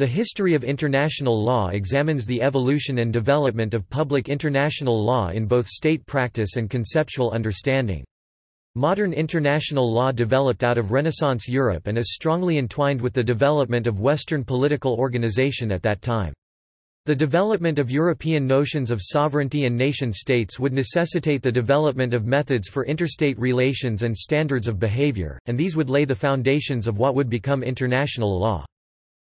The history of international law examines the evolution and development of public international law in both state practice and conceptual understanding. Modern international law developed out of Renaissance Europe and is strongly entwined with the development of Western political organization at that time. The development of European notions of sovereignty and nation-states would necessitate the development of methods for interstate relations and standards of behavior, and these would lay the foundations of what would become international law.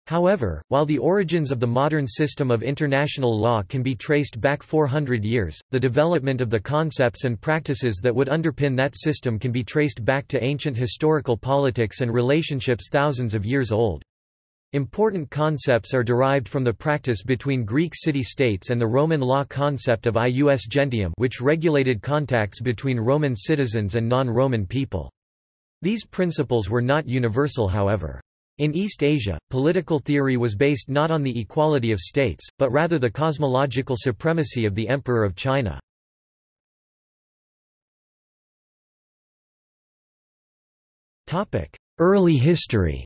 However, while the origins of the modern system of international law can be traced back 400 years, the development of the concepts and practices that would underpin that system can be traced back to ancient historical politics and relationships thousands of years old. Important concepts are derived from the practice between Greek city-states and the Roman law concept of Ius Gentium, which regulated contacts between Roman citizens and non-Roman people. These principles were not universal, however. In East Asia, political theory was based not on the equality of states, but rather the cosmological supremacy of the Emperor of China. Early history.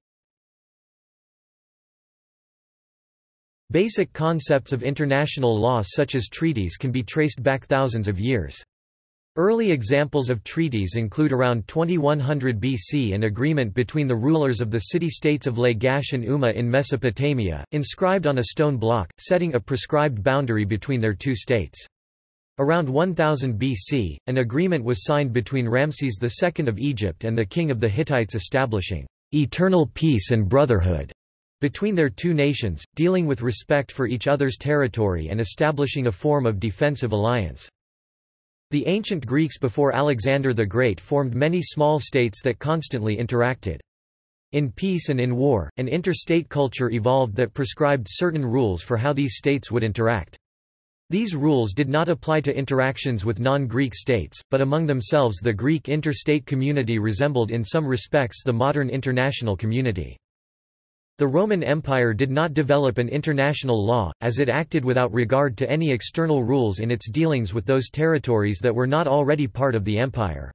Basic concepts of international law such as treaties can be traced back thousands of years. Early examples of treaties include around 2100 BC an agreement between the rulers of the city-states of Lagash and Umma in Mesopotamia, inscribed on a stone block, setting a prescribed boundary between their two states. Around 1000 BC, an agreement was signed between Ramses II of Egypt and the king of the Hittites establishing "eternal peace and brotherhood" between their two nations, dealing with respect for each other's territory and establishing a form of defensive alliance. The ancient Greeks before Alexander the Great formed many small states that constantly interacted. In peace and in war, an interstate culture evolved that prescribed certain rules for how these states would interact. These rules did not apply to interactions with non-Greek states, but among themselves the Greek interstate community resembled in some respects the modern international community. The Roman Empire did not develop an international law, as it acted without regard to any external rules in its dealings with those territories that were not already part of the empire.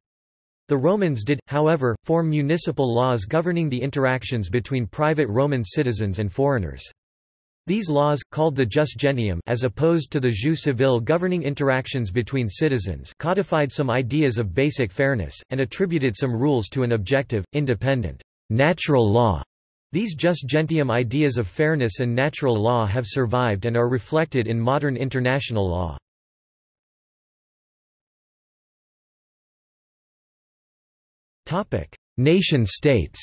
The Romans did, however, form municipal laws governing the interactions between private Roman citizens and foreigners. These laws, called the jus gentium as opposed to the jus civile governing interactions between citizens, codified some ideas of basic fairness, and attributed some rules to an objective, independent, natural law. These jus gentium ideas of fairness and natural law have survived and are reflected in modern international law. Nation-states.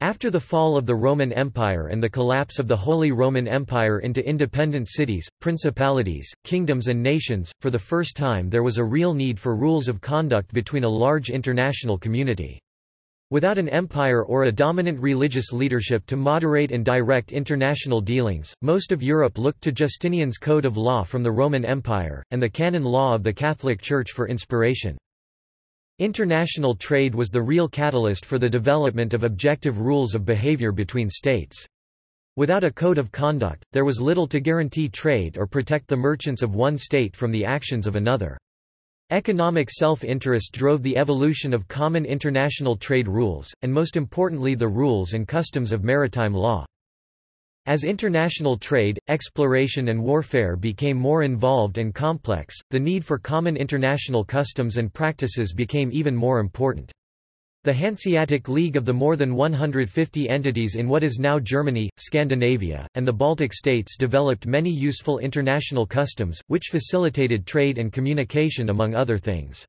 After the fall of the Roman Empire and the collapse of the Holy Roman Empire into independent cities, principalities, kingdoms and nations, for the first time there was a real need for rules of conduct between a large international community. Without an empire or a dominant religious leadership to moderate and direct international dealings, most of Europe looked to Justinian's code of law from the Roman Empire, and the canon law of the Catholic Church for inspiration. International trade was the real catalyst for the development of objective rules of behavior between states. Without a code of conduct, there was little to guarantee trade or protect the merchants of one state from the actions of another. Economic self-interest drove the evolution of common international trade rules, and most importantly the rules and customs of maritime law. As international trade, exploration and warfare became more involved and complex, the need for common international customs and practices became even more important. The Hanseatic League of the more than 150 entities in what is now Germany, Scandinavia, and the Baltic states developed many useful international customs, which facilitated trade and communication among other things.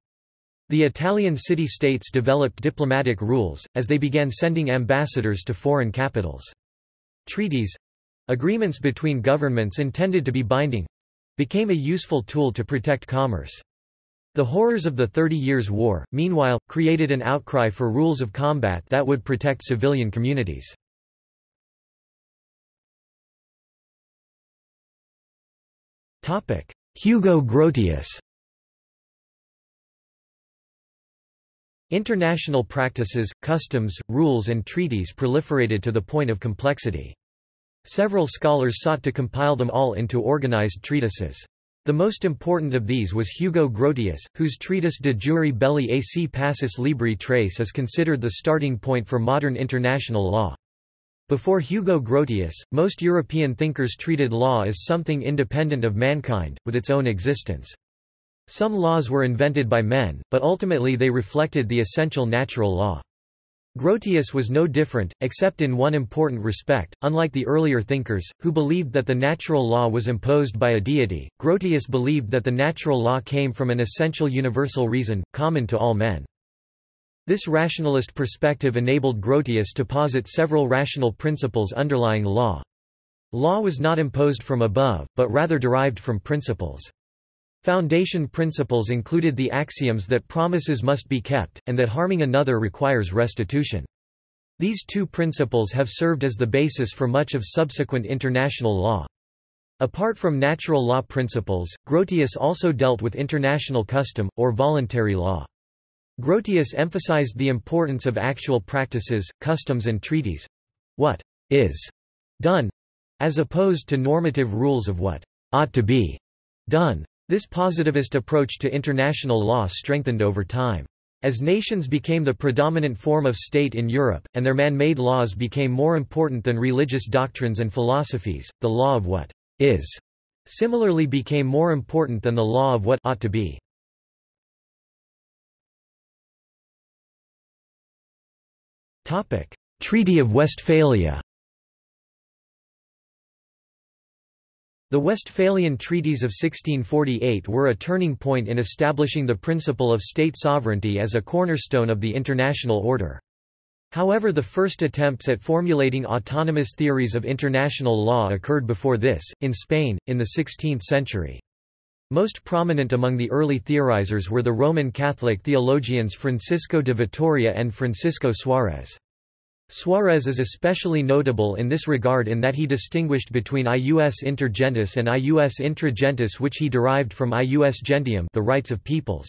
The Italian city-states developed diplomatic rules, as they began sending ambassadors to foreign capitals. Treaties—agreements between governments intended to be binding—became a useful tool to protect commerce. The horrors of the 30 Years' War, meanwhile, created an outcry for rules of combat that would protect civilian communities. Hugo Grotius. International practices, customs, rules and treaties proliferated to the point of complexity. Several scholars sought to compile them all into organized treatises. The most important of these was Hugo Grotius, whose treatise De Iure Belli ac Pacis Libri Tres is considered the starting point for modern international law. Before Hugo Grotius, most European thinkers treated law as something independent of mankind, with its own existence. Some laws were invented by men, but ultimately they reflected the essential natural law. Grotius was no different, except in one important respect. Unlike the earlier thinkers, who believed that the natural law was imposed by a deity, Grotius believed that the natural law came from an essential universal reason, common to all men. This rationalist perspective enabled Grotius to posit several rational principles underlying law. Law was not imposed from above, but rather derived from principles. Foundation principles included the axioms that promises must be kept, and that harming another requires restitution. These two principles have served as the basis for much of subsequent international law. Apart from natural law principles, Grotius also dealt with international custom, or voluntary law. Grotius emphasized the importance of actual practices, customs and treaties—what is done—as opposed to normative rules of what ought to be done. This positivist approach to international law strengthened over time. As nations became the predominant form of state in Europe, and their man-made laws became more important than religious doctrines and philosophies, the law of what is similarly became more important than the law of what ought to be. Treaty of Westphalia. The Westphalian treaties of 1648 were a turning point in establishing the principle of state sovereignty as a cornerstone of the international order. However, the first attempts at formulating autonomous theories of international law occurred before this, in Spain, in the 16th century. Most prominent among the early theorizers were the Roman Catholic theologians Francisco de Vitoria and Francisco Suárez. Suárez is especially notable in this regard in that he distinguished between Ius Intergentis and Ius Intragentis, which he derived from Ius Gentium, the rights of peoples.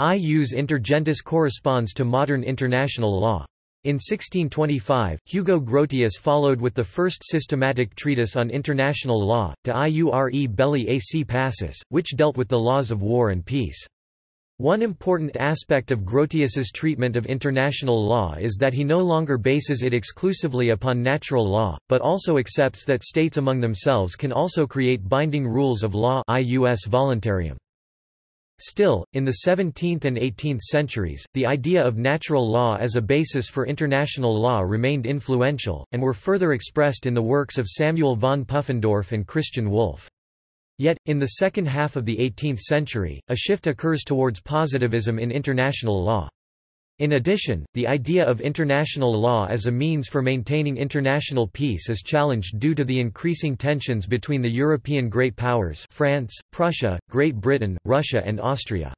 Ius Intergentis corresponds to modern international law. In 1625, Hugo Grotius followed with the first systematic treatise on international law, De Iure Belli ac Pacis, which dealt with the laws of war and peace. One important aspect of Grotius's treatment of international law is that he no longer bases it exclusively upon natural law, but also accepts that states among themselves can also create binding rules of law. Still, in the 17th and 18th centuries, the idea of natural law as a basis for international law remained influential, and were further expressed in the works of Samuel von Puffendorf and Christian Wolff. Yet, in the second half of the 18th century, a shift occurs towards positivism in international law. In addition, the idea of international law as a means for maintaining international peace is challenged due to the increasing tensions between the European great powers France, Prussia, Great Britain, Russia and Austria.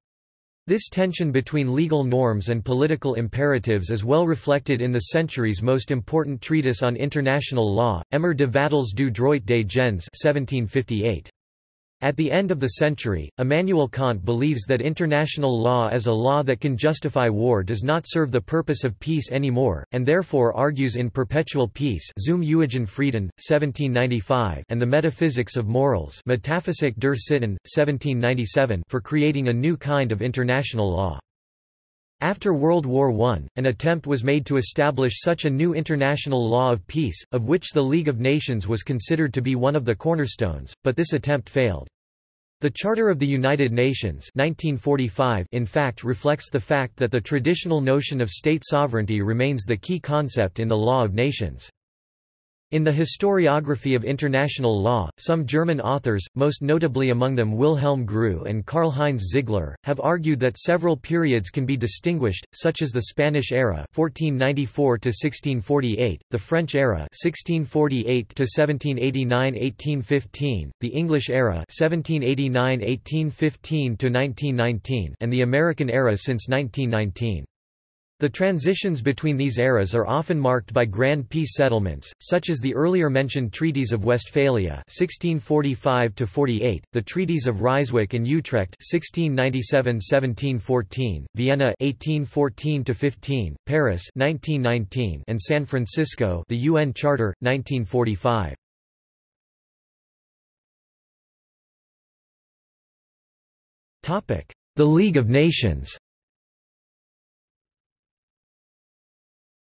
This tension between legal norms and political imperatives is well reflected in the century's most important treatise on international law, Emer de Vattel's Du Droit des Gens 1758. At the end of the century, Immanuel Kant believes that international law as a law that can justify war does not serve the purpose of peace anymore, and therefore argues in Perpetual Peace zum Ewigen Frieden, 1795, and the Metaphysics of Morals Metaphysik der Sitten, 1797, for creating a new kind of international law. After World War I, an attempt was made to establish such a new international law of peace, of which the League of Nations was considered to be one of the cornerstones, but this attempt failed. The Charter of the United Nations 1945 in fact reflects the fact that the traditional notion of state sovereignty remains the key concept in the law of nations. In the historiography of international law, some German authors, most notably among them Wilhelm Grewe and Karl Heinz Ziegler, have argued that several periods can be distinguished, such as the Spanish era (1494–1648), the French era (1648–1789–1815), the English era (1789–1815–1919), and the American era since 1919. The transitions between these eras are often marked by grand peace settlements, such as the earlier mentioned Treaties of Westphalia 1645–48, the Treaties of Ryswick and Utrecht 1697–1714, Vienna 1814–15, Paris 1919, and San Francisco, the UN Charter 1945. The League of Nations.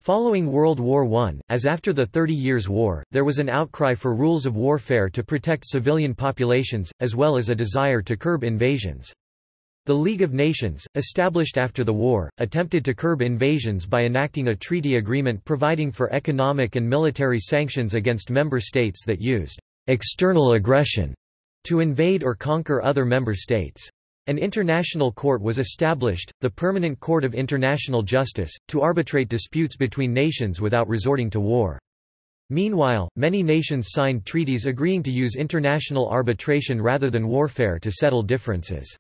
Following World War I, as after the 30 Years' War, there was an outcry for rules of warfare to protect civilian populations, as well as a desire to curb invasions. The League of Nations, established after the war, attempted to curb invasions by enacting a treaty agreement providing for economic and military sanctions against member states that used external aggression to invade or conquer other member states. An international court was established, the Permanent Court of International Justice, to arbitrate disputes between nations without resorting to war. Meanwhile, many nations signed treaties agreeing to use international arbitration rather than warfare to settle differences.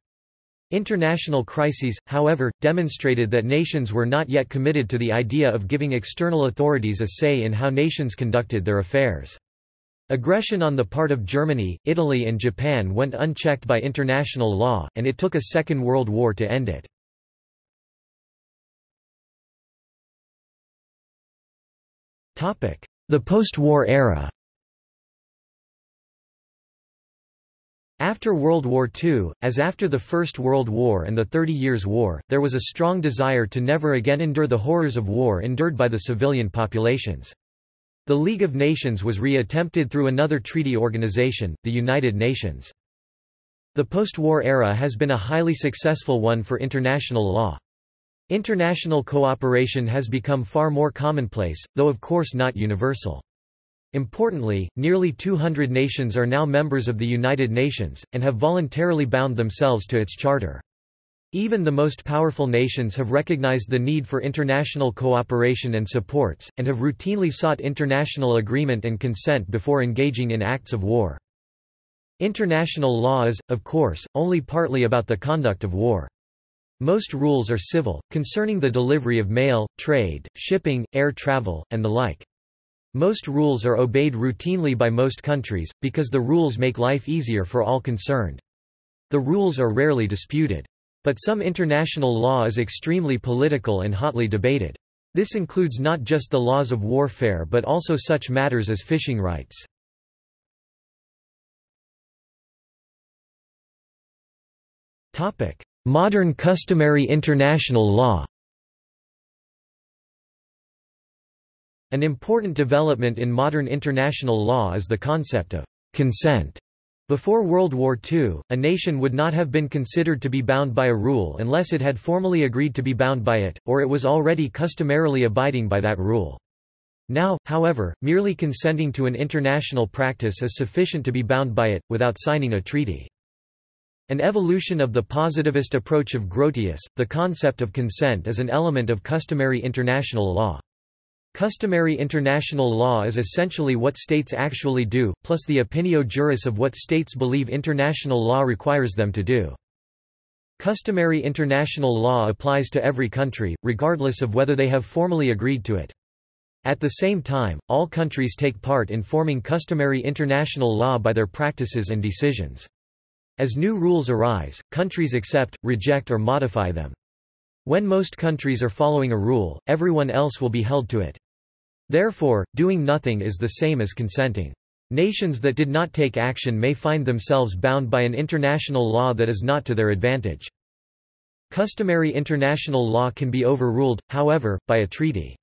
International crises, however, demonstrated that nations were not yet committed to the idea of giving external authorities a say in how nations conducted their affairs. Aggression on the part of Germany, Italy and Japan went unchecked by international law, and it took a Second World War to end it. The post-war era. After World War II, as after the First World War and the 30 Years' War, there was a strong desire to never again endure the horrors of war endured by the civilian populations. The League of Nations was re-attempted through another treaty organization, the United Nations. The post-war era has been a highly successful one for international law. International cooperation has become far more commonplace, though of course not universal. Importantly, nearly 200 nations are now members of the United Nations, and have voluntarily bound themselves to its charter. Even the most powerful nations have recognized the need for international cooperation and supports, and have routinely sought international agreement and consent before engaging in acts of war. International law is, of course, only partly about the conduct of war. Most rules are civil, concerning the delivery of mail, trade, shipping, air travel, and the like. Most rules are obeyed routinely by most countries, because the rules make life easier for all concerned. The rules are rarely disputed. But some international law is extremely political and hotly debated. This includes not just the laws of warfare but also such matters as fishing rights. Modern customary international law. An important development in modern international law is the concept of consent. Before World War II, a nation would not have been considered to be bound by a rule unless it had formally agreed to be bound by it, or it was already customarily abiding by that rule. Now, however, merely consenting to an international practice is sufficient to be bound by it, without signing a treaty. An evolution of the positivist approach of Grotius, the concept of consent is an element of customary international law. Customary international law is essentially what states actually do, plus the opinio juris of what states believe international law requires them to do. Customary international law applies to every country, regardless of whether they have formally agreed to it. At the same time, all countries take part in forming customary international law by their practices and decisions. As new rules arise, countries accept, reject or modify them. When most countries are following a rule, everyone else will be held to it. Therefore, doing nothing is the same as consenting. Nations that did not take action may find themselves bound by an international law that is not to their advantage. Customary international law can be overruled, however, by a treaty.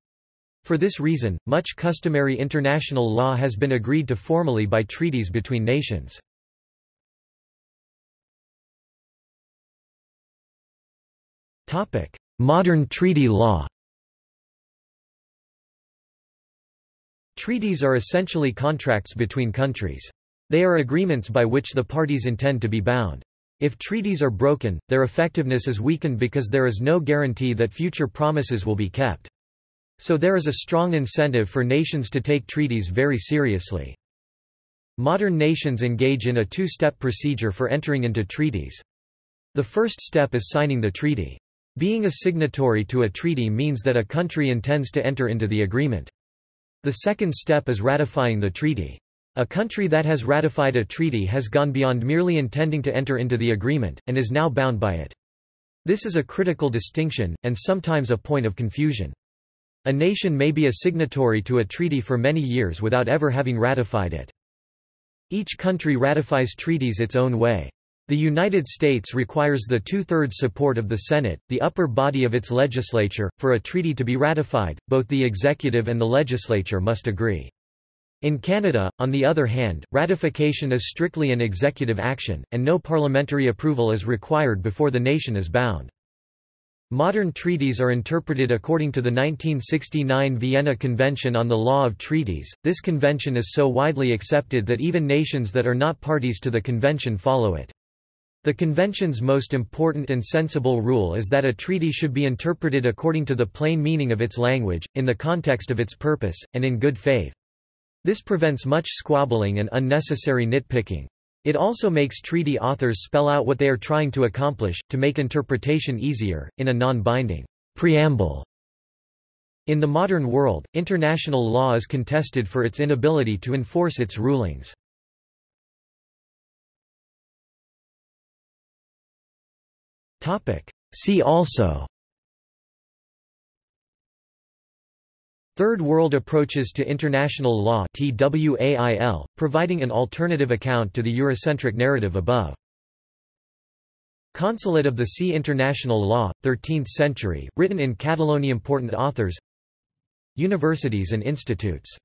For this reason, much customary international law has been agreed to formally by treaties between nations. Modern treaty law. Treaties are essentially contracts between countries. They are agreements by which the parties intend to be bound. If treaties are broken, their effectiveness is weakened because there is no guarantee that future promises will be kept. So there is a strong incentive for nations to take treaties very seriously. Modern nations engage in a two-step procedure for entering into treaties. The first step is signing the treaty. Being a signatory to a treaty means that a country intends to enter into the agreement. The second step is ratifying the treaty. A country that has ratified a treaty has gone beyond merely intending to enter into the agreement, and is now bound by it. This is a critical distinction, and sometimes a point of confusion. A nation may be a signatory to a treaty for many years without ever having ratified it. Each country ratifies treaties its own way. The United States requires the two-thirds support of the Senate, the upper body of its legislature, for a treaty to be ratified, both the executive and the legislature must agree. In Canada, on the other hand, ratification is strictly an executive action, and no parliamentary approval is required before the nation is bound. Modern treaties are interpreted according to the 1969 Vienna Convention on the Law of Treaties. This convention is so widely accepted that even nations that are not parties to the convention follow it. The convention's most important and sensible rule is that a treaty should be interpreted according to the plain meaning of its language, in the context of its purpose, and in good faith. This prevents much squabbling and unnecessary nitpicking. It also makes treaty authors spell out what they are trying to accomplish, to make interpretation easier, in a non-binding preamble. In the modern world, international law is contested for its inability to enforce its rulings. See also: Third World Approaches to International Law (TWAIL), providing an alternative account to the Eurocentric narrative above. Consulate of the Sea International Law, 13th century, written in Catalonian. Important authors. Universities and institutes.